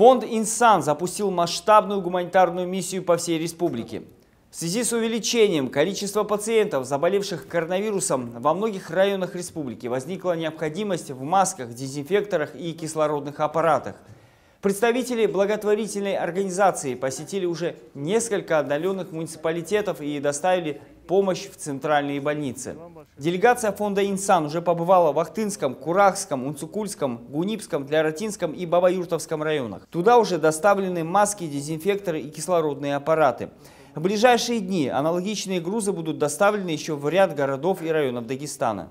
Фонд «Инсан» запустил масштабную гуманитарную миссию по всей республике. В связи с увеличением количества пациентов, заболевших коронавирусом, во многих районах республики возникла необходимость в масках, дезинфекторах и кислородных аппаратах. Представители благотворительной организации посетили уже несколько отдаленных муниципалитетов и доставили помощь в центральные больницы. Делегация фонда «Инсан» уже побывала в Ахтынском, Курахском, Унцукульском, Гунибском, Тляратинском и Бабаюртовском районах. Туда уже доставлены маски, дезинфекторы и кислородные аппараты. В ближайшие дни аналогичные грузы будут доставлены еще в ряд городов и районов Дагестана.